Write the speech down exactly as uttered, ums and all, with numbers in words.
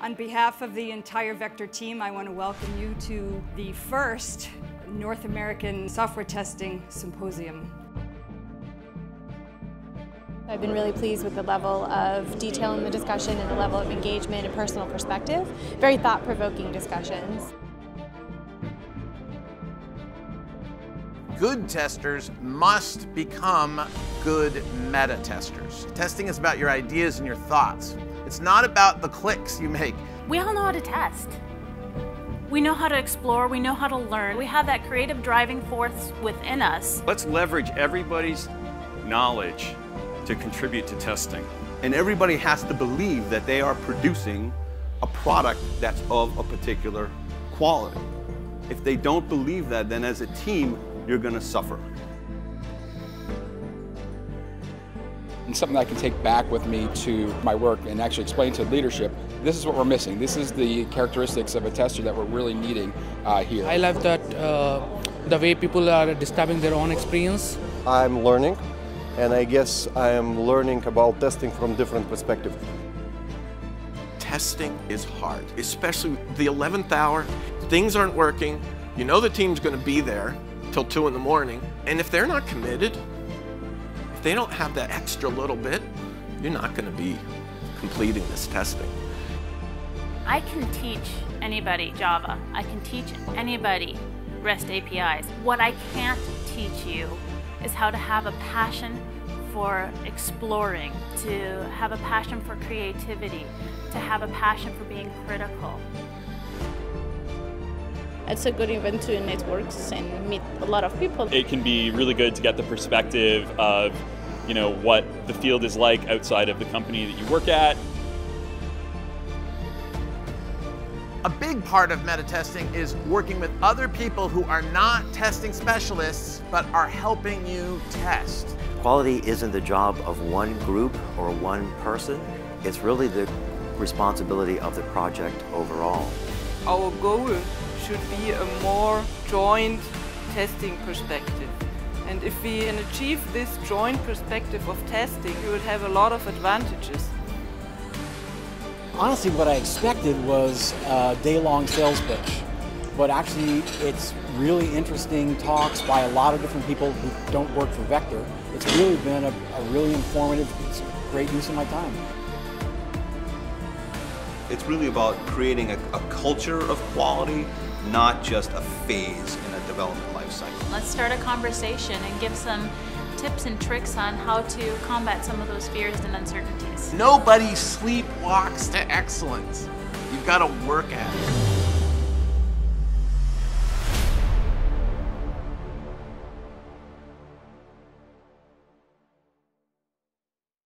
On behalf of the entire Vector team, I want to welcome you to the first North American Software Testing Symposium. I've been really pleased with the level of detail in the discussion and the level of engagement and personal perspective. Very thought-provoking discussions. Good testers must become good meta-testers. Testing is about your ideas and your thoughts. It's not about the clicks you make. We all know how to test. We know how to explore, we know how to learn. We have that creative driving force within us. Let's leverage everybody's knowledge to contribute to testing. And everybody has to believe that they are producing a product that's of a particular quality. If they don't believe that, then as a team, you're going to suffer. And something I can take back with me to my work and actually explain to leadership, this is what we're missing. This is the characteristics of a tester that we're really needing uh, here. I love that uh, the way people are describing their own experience. I'm learning, and I guess I am learning about testing from different perspectives. Testing is hard, especially the eleventh hour. Things aren't working. You know the team's going to be there till two in the morning, and if they're not committed, if they don't have that extra little bit, you're not going to be completing this testing. I can teach anybody Java. I can teach anybody REST A P Is. What I can't teach you is how to have a passion for exploring, to have a passion for creativity, to have a passion for being critical. It's a good event to network and meet a lot of people. It can be really good to get the perspective of, you know, what the field is like outside of the company that you work at. A big part of meta-testing is working with other people who are not testing specialists, but are helping you test. Quality isn't the job of one group or one person. It's really the responsibility of the project overall. Our goal should be a more joint testing perspective. And if we can achieve this joint perspective of testing, we would have a lot of advantages. Honestly, what I expected was a day-long sales pitch. But actually, it's really interesting talks by a lot of different people who don't work for Vector. It's really been a, a really informative, it's a great use of my time. It's really about creating a, a culture of quality, not just a phase in a development life cycle. Let's start a conversation and give some tips and tricks on how to combat some of those fears and uncertainties. Nobody sleepwalks to excellence. You've got to work at it.